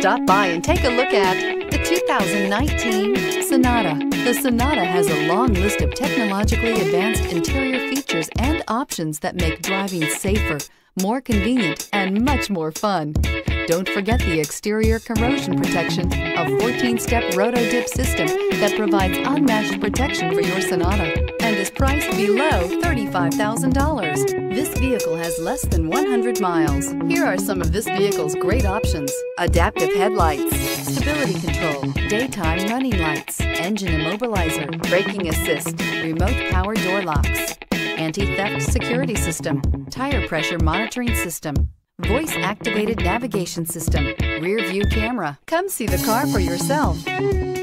Stop by and take a look at the 2019 Sonata. The Sonata has a long list of technologically advanced interior features and options that make driving safer, more convenient, and much more fun. Don't forget the exterior corrosion protection, a 14-step roto-dip system that provides unmatched protection for your Sonata and is priced below $35,000. This vehicle has less than 100 miles. Here are some of this vehicle's great options: adaptive headlights, stability control, daytime running lights, engine immobilizer, braking assist, remote power door locks, anti-theft security system, tire pressure monitoring system, voice-activated navigation system, rear view camera. Come see the car for yourself.